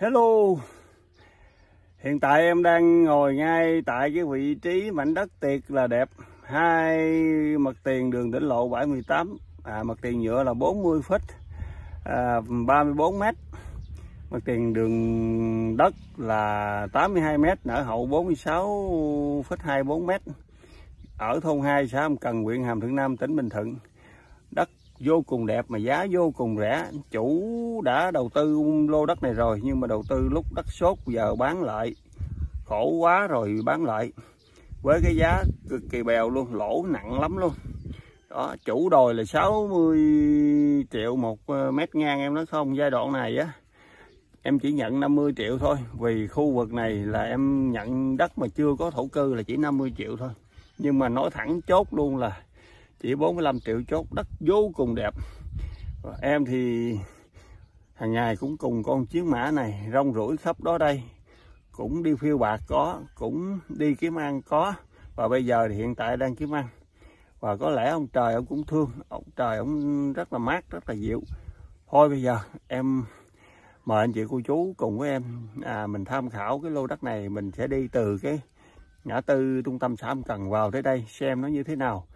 Hello, hiện tại em đang ngồi ngay tại cái vị trí mảnh đất tiệt là đẹp, hai mặt tiền đường tỉnh lộ 718, mặt tiền nhựa là 40 feet, 34 m, mặt tiền đường đất là 82 m, nở hậu 46,24 m, ở thôn 2 xã Hàm Cần, huyện Hàm Thuận Nam, tỉnh Bình Thuận. Đất vô cùng đẹp mà giá vô cùng rẻ. Chủ đã đầu tư lô đất này rồi, nhưng mà đầu tư lúc đất sốt giờ bán lại, khổ quá rồi bán lại với cái giá cực kỳ bèo luôn, lỗ nặng lắm luôn đó. Chủ đòi là 60 triệu một mét ngang, em nói không, giai đoạn này á em chỉ nhận 50 triệu thôi, vì khu vực này là em nhận đất mà chưa có thổ cư là chỉ 50 triệu thôi. Nhưng mà nói thẳng chốt luôn là chỉ 45 triệu chốt, đất vô cùng đẹp. Và em thì hàng ngày cũng cùng con chiến mã này rong ruổi khắp đó đây, cũng đi phiêu bạc có, cũng đi kiếm ăn có, và bây giờ thì hiện tại đang kiếm ăn. Và có lẽ ông trời ông cũng thương, ông trời ông rất là mát, rất là dịu. Thôi bây giờ em mời anh chị cô chú cùng với em mình tham khảo cái lô đất này. Mình sẽ đi từ cái ngã tư trung tâm xã Hàm Cần vào tới đây xem nó như thế nào.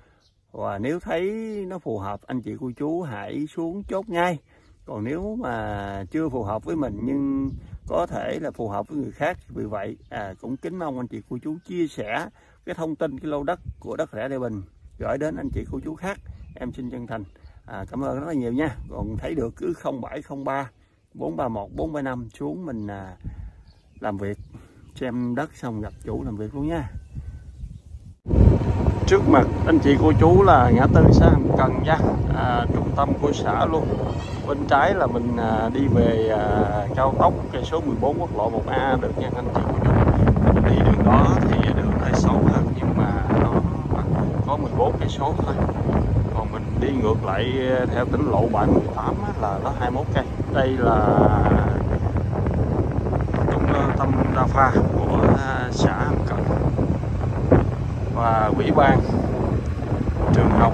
Và nếu thấy nó phù hợp, anh chị cô chú hãy xuống chốt ngay. Còn nếu mà chưa phù hợp với mình nhưng có thể là phù hợp với người khác, vì vậy cũng kính mong anh chị cô chú chia sẻ cái thông tin cái lô đất của đất rẻ Địa Bình gửi đến anh chị cô chú khác. Em xin chân thành cảm ơn rất là nhiều nha. Còn thấy được cứ 0703 431 435 xuống mình làm việc, xem đất xong gặp chủ làm việc luôn nha. Trước mặt anh chị cô chú là ngã tư xã Hàm Cần nha, trung tâm của xã luôn. Bên trái là mình đi về cao tốc cây số 14 quốc lộ 1A được nha anh chị cô chú. Mình đi đường đó thì đường hơi xấu hơn, nhưng mà nó có 14 cây số thôi. Còn mình đi ngược lại theo tỉnh lộ 718 là nó 21 cây. Đây là trung tâm đa pha của xã Hàm Cần. Và ủy ban trường học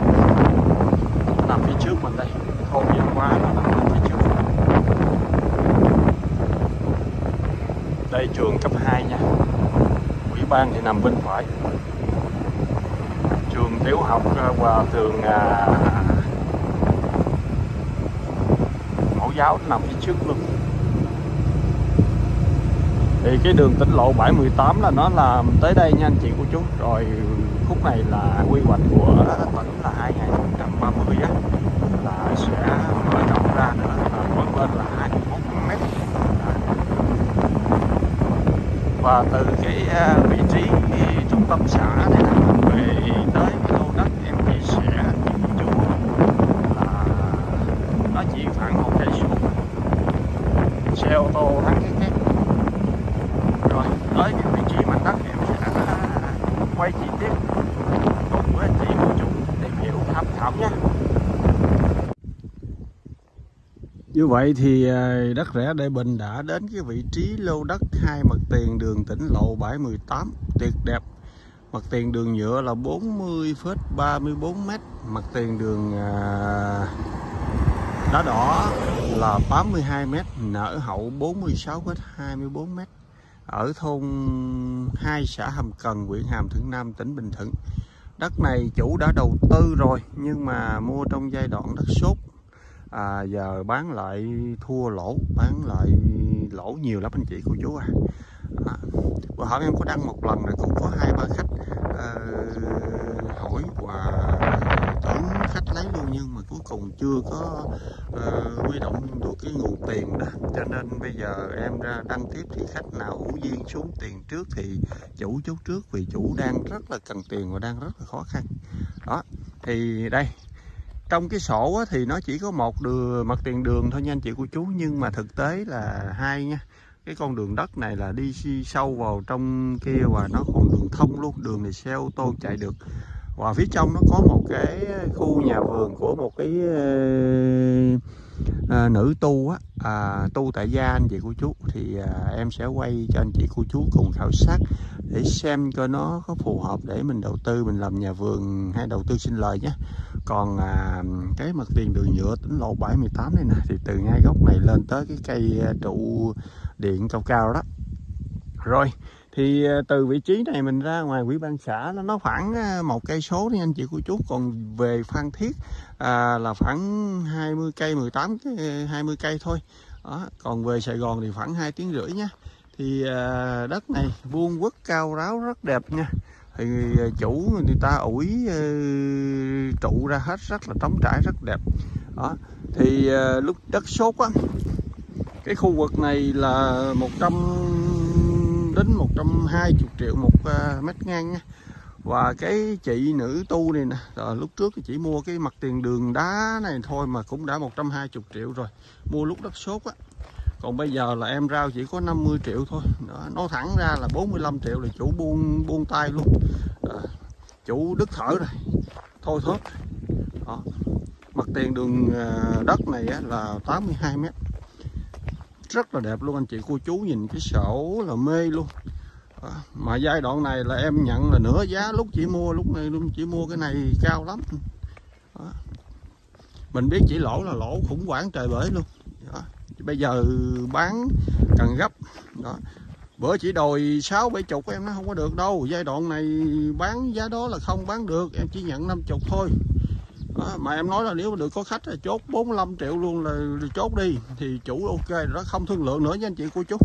nằm phía trước mình đây, không gian quá nó nằm phía trước. Đây trường cấp 2 nha, ủy ban thì nằm bên phải. Trường tiểu học và trường mẫu giáo nằm phía trước luôn. Thì cái đường tỉnh lộ 718 là nó làm tới đây nha anh chị cô chú. Rồi khúc này là quy hoạch của tỉnh là 2030 á, là sẽ mở rộng ra nữa, là mỗi bên là 21 m. Và từ cái vị trí trung tâm xã này là mình về tới cái lô đất em chia sẻ với cô chú là nó chỉ khoảng 1 cây số, xe ô tô thắng cái tới cái vị trí mảnh đất. Em sẽ quay chi tiết cùng với anh chị cô chú tìm hiểu tham khảo nha. Như vậy thì đất rẻ Địa Bình đã đến cái vị trí lô đất hai mặt tiền đường tỉnh lộ 718 tuyệt đẹp. Mặt tiền đường nhựa là 40,34 m, mặt tiền đường đá đỏ là 82 m, nở hậu 46,24 m, ở thôn 2 xã Hàm Cần, huyện Hàm Thuận Nam, tỉnh Bình Thuận. Đất này chủ đã đầu tư rồi, nhưng mà mua trong giai đoạn đất sốt, giờ bán lại thua lỗ, bán lại lỗ nhiều lắm anh chị cô chú. Bữa hỏi em có đăng một lần là cũng có 2-3 khách hỏi và tưởng khách lấy luôn, nhưng mà cuối cùng chưa có huy động được cái nguồn tiền đó, cho nên bây giờ em ra đăng tiếp thì khách nào hữu duyên xuống tiền trước thì chủ chốt trước, vì chủ đang rất là cần tiền và đang rất là khó khăn đó. Thì đây, trong cái sổ thì nó chỉ có một mặt tiền đường thôi nha anh chị cô chú, nhưng mà thực tế là 2 nha. Cái con đường đất này là đi sâu vào trong kia và nó còn đường thông luôn, đường này xe ô tô chạy được. Và phía trong nó có một cái khu nhà vườn của một cái nữ tu á, tu tại gia anh chị cô chú. Thì em sẽ quay cho anh chị cô chú cùng khảo sát để xem coi nó có phù hợp để mình đầu tư, mình làm nhà vườn hay đầu tư sinh lời nhé. Còn cái mặt tiền đường nhựa tỉnh lộ 78 đây nè, thì từ ngay góc này lên tới cái cây trụ điện cao cao đó. Rồi thì từ vị trí này mình ra ngoài Ủy ban xã nó khoảng 1 cây số đi anh chị cô chú. Còn về Phan Thiết là khoảng 20 cây 20 cây thôi đó. Còn về Sài Gòn thì khoảng 2 tiếng rưỡi nha. Thì đất này vuông vức cao ráo rất đẹp nha. Thì chủ người ta ủi trụ ra hết rất là trống trải, rất đẹp đó. Thì lúc đất sốt á, cái khu vực này là 100 đến 120 triệu một mét ngang nha. Và cái chị nữ tu này nè, lúc trước chị mua cái mặt tiền đường đá này thôi mà cũng đã 120 triệu rồi, mua lúc đất sốt á. Còn bây giờ là em rao chỉ có 50 triệu thôi. Đó, nói thẳng ra là 45 triệu là chủ buông tay luôn. Chủ đứt thở rồi, thôi thớt. Mặt tiền đường đất này là 82 mét, rất là đẹp luôn anh chị cô chú, nhìn cái sổ là mê luôn. Mà giai đoạn này là em nhận là nửa giá lúc chị mua, lúc này luôn chị mua cái này cao lắm. Đó. Mình biết chỉ lỗ là lỗ khủng hoảng trời bể luôn. Đó. Bây giờ bán cần gấp đó. Bữa chỉ đòi 60-70 em nó không có được đâu. Giai đoạn này bán giá đó là không bán được. Em chỉ nhận 50 thôi đó. Mà em nói là nếu mà được có khách là chốt 45 triệu luôn là chốt đi. Thì chủ ok rồi đó, không thương lượng nữa nha anh chị cô chú.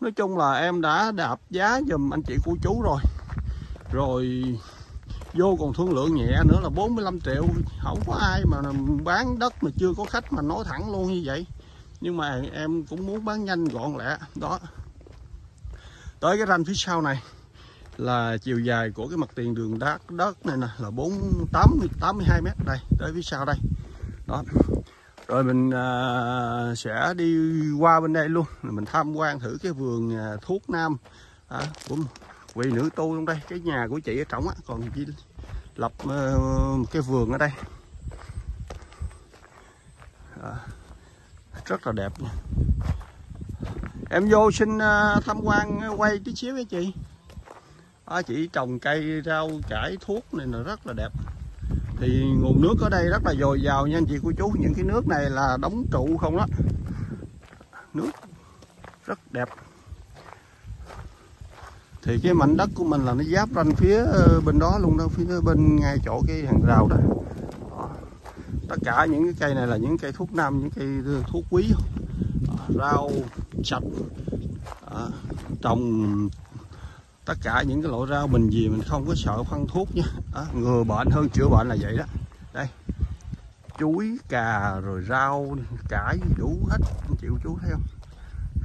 Nói chung là em đã đạp giá dùm anh chị cô chú rồi. Rồi vô còn thương lượng nhẹ nữa là 45 triệu. Không có ai mà bán đất mà chưa có khách mà nói thẳng luôn như vậy. Nhưng mà em cũng muốn bán nhanh gọn lẹ đó. Tới cái ranh phía sau này là chiều dài của cái mặt tiền đường đất này nè là 82 mét đây, tới phía sau đây đó. Rồi mình sẽ đi qua bên đây luôn, mình tham quan thử cái vườn thuốc nam của vị nữ tu trong đây. Cái nhà của chị ở trỏng còn lập một cái vườn ở đây đó. Rất là đẹp nha. Em vô xin tham quan quay tí xíu với chị. Chị trồng cây rau cải thuốc này là rất là đẹp. Thì nguồn nước ở đây rất là dồi dào nha anh chị cô chú. Những cái nước này là đóng trụ không đó. Nước rất đẹp. Thì cái mảnh đất của mình là nó giáp ranh phía bên đó luôn đó. Phía bên ngay chỗ cái hàng rào đó. Tất cả những cái cây này là những cây thuốc nam, những cây thuốc quý, rau sạch, trồng tất cả những cái loại rau mình gì mình không có sợ phân thuốc nha, ngừa bệnh hơn chữa bệnh là vậy đó. Đây, chuối, cà, rồi rau, cải đủ hết, anh chị chú thấy không?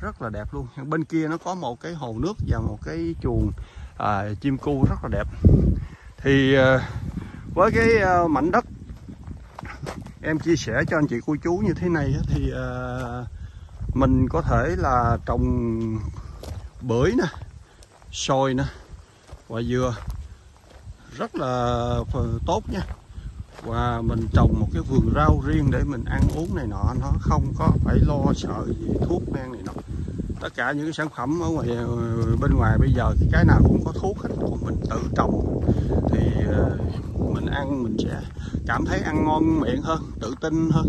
Rất là đẹp luôn. Bên kia nó có một cái hồ nước và một cái chuồng chim cu rất là đẹp. Thì với cái mảnh đất em chia sẻ cho anh chị cô chú như thế này thì mình có thể là trồng bưởi nè, xoài nè, và dừa rất là tốt nha. Và mình trồng một cái vườn rau riêng để mình ăn uống này nọ, nó không có phải lo sợ gì thuốc men này nọ. Tất cả những cái sản phẩm ở ngoài bên ngoài bây giờ cái nào cũng có thuốc hết, còn mình tự trồng thì mình ăn mình sẽ cảm thấy ăn ngon miệng hơn, tự tin hơn.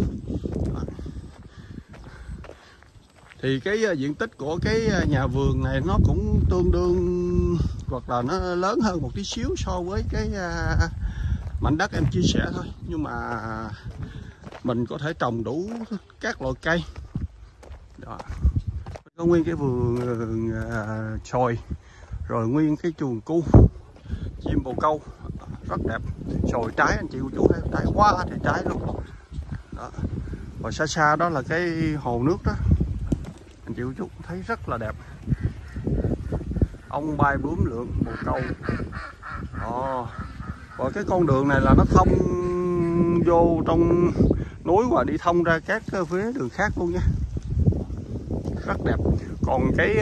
Thì cái diện tích của cái nhà vườn này nó cũng tương đương hoặc là nó lớn hơn một tí xíu so với cái mảnh đất em chia sẻ thôi. Nhưng mà mình có thể trồng đủ các loại cây đó. Có nguyên cái vườn xoài, rồi nguyên cái chuồng cu chim bồ câu rất đẹp. Xoài trái anh chị cô chú thấy trái quá thì trái luôn đó. Và xa xa đó là cái hồ nước đó, anh chị cô chú thấy rất là đẹp. Ong bay bướm lượn bồ câu. Và cái con đường này là nó thông vô trong núi và đi thông ra các phía đường khác luôn nha, rất đẹp. Còn cái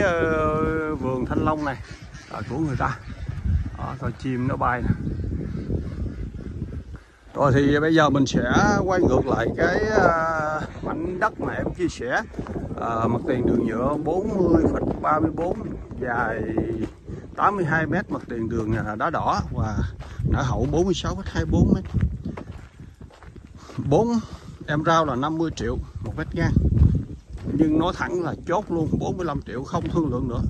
vườn thanh long này là của người ta. Rồi chim nó bay nè. Rồi thì bây giờ mình sẽ quay ngược lại cái mảnh đất mà em chia sẻ. Mặt tiền đường nhựa 40,34, dài 82 mét, mặt tiền đường đá đỏ và nở hậu 46,24 mét. 4 em rao là 50 triệu một mét ngang, nhưng nói thẳng là chốt luôn 45 triệu không thương lượng nữa.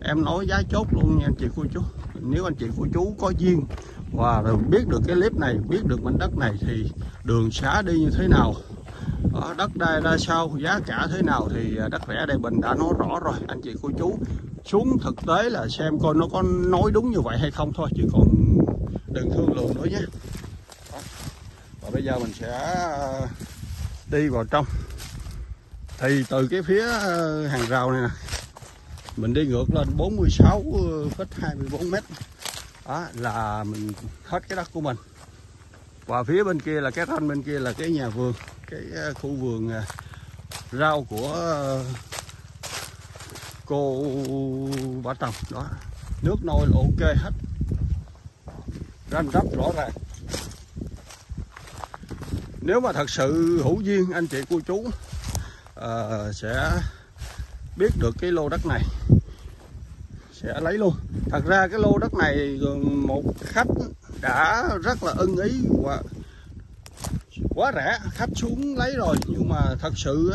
Em nói giá chốt luôn nha anh chị cô chú. Nếu anh chị cô chú có duyên và biết được cái clip này, biết được mảnh đất này thì đường xá đi như thế nào, đất đai ra sao, giá cả thế nào thì Đất Rẻ Đầy Bình đã nói rõ rồi. Anh chị cô chú xuống thực tế là xem coi nó có nói đúng như vậy hay không thôi, chứ còn đừng thương lượng nữa nhé. Và bây giờ mình sẽ đi vào trong. Thì từ cái phía hàng rào này nè, mình đi ngược lên 46,24 m là mình hết cái đất của mình. Và phía bên kia là cái ranh, bên kia là cái nhà vườn, cái khu vườn rau của cô bà trồng đó. Nước nôi là ok hết, ranh rắp rõ ràng. Nếu mà thật sự hữu duyên anh chị cô chú sẽ biết được cái lô đất này sẽ lấy luôn. Thật ra cái lô đất này một khách đã rất là ưng ý và quá rẻ, khách xuống lấy rồi, nhưng mà thật sự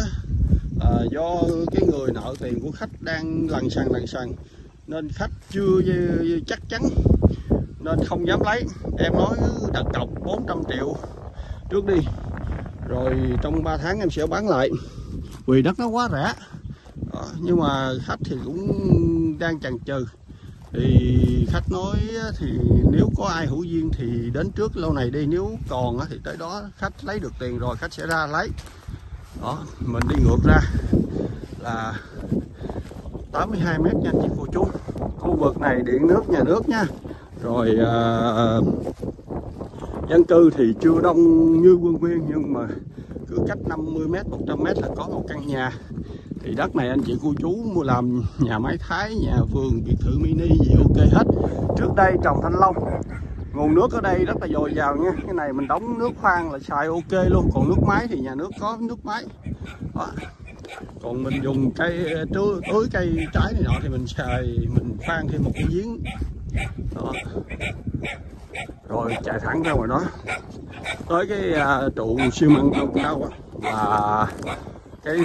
do cái người nợ tiền của khách đang lằn xằn nên khách chưa chắc chắn nên không dám lấy. Em nói đặt cọc 400 triệu trước đi, rồi trong 3 tháng em sẽ bán lại vì đất nó quá rẻ. Nhưng mà khách thì cũng đang chần chừ, thì khách nói thì nếu có ai hữu duyên thì đến trước lâu này đi, nếu còn thì tới đó khách lấy được tiền rồi khách sẽ ra lấy. Đó, mình đi ngược ra là 82 m nha anh chị cô chú. Khu vực này điện nước nhà nước nha, rồi dân cư thì chưa đông như Quân Nguyên, nhưng mà cứ cách 50 m 100 m là có một căn nhà. Thì đất này anh chị cô chú mua làm nhà máy thái, nhà vườn, biệt thự mini gì ok hết. Trước đây trồng thanh long, nguồn nước ở đây rất là dồi dào nha. Cái này mình đóng nước khoan là xài ok luôn. Còn nước máy thì nhà nước có nước máy đó. Còn mình dùng cây tưới cây trái này nọ thì mình xài, mình khoan thêm một cái giếng đó. Rồi chạy thẳng ra ngoài đó tới cái trụ siêu măng cao và cái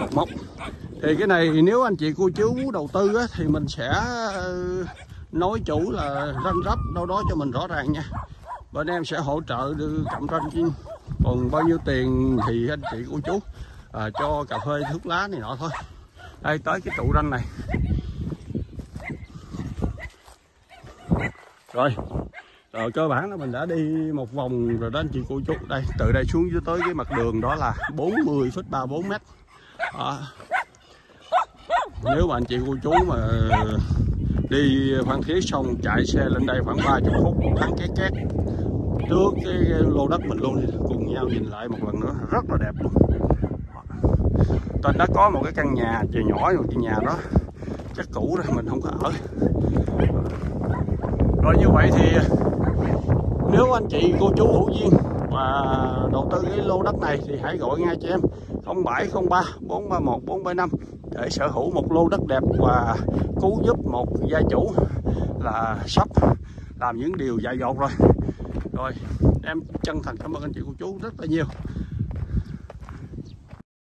cột mốc. Thì cái này nếu anh chị cô chú đầu tư á, thì mình sẽ nói chủ là ranh rắp đâu đó cho mình rõ ràng nha. Bên em sẽ hỗ trợ cặm ranh, còn bao nhiêu tiền thì anh chị cô chú cho cà phê thuốc lá này nọ thôi. Đây tới cái trụ ranh này rồi. Cơ bản là mình đã đi một vòng rồi đó anh chị cô chú. Đây từ đây xuống tới cái mặt đường đó là 40,34 m. Nếu mà anh chị cô chú mà đi Phan Thiết xong chạy xe lên đây khoảng 30 phút thắng cái két trước cái lô đất mình luôn, thì cùng nhau nhìn lại một lần nữa rất là đẹp luôn. Tên đã có một cái căn nhà trời nhỏ, một cái nhà đó chắc cũ rồi mình không có ở. Rồi như vậy thì nếu anh chị cô chú hữu duyên và đầu tư cái lô đất này thì hãy gọi ngay cho em 0703 431 475 để sở hữu một lô đất đẹp và cứu giúp một gia chủ là sắp làm những điều dại dột rồi. Rồi em chân thành cảm ơn anh chị cô chú rất là nhiều.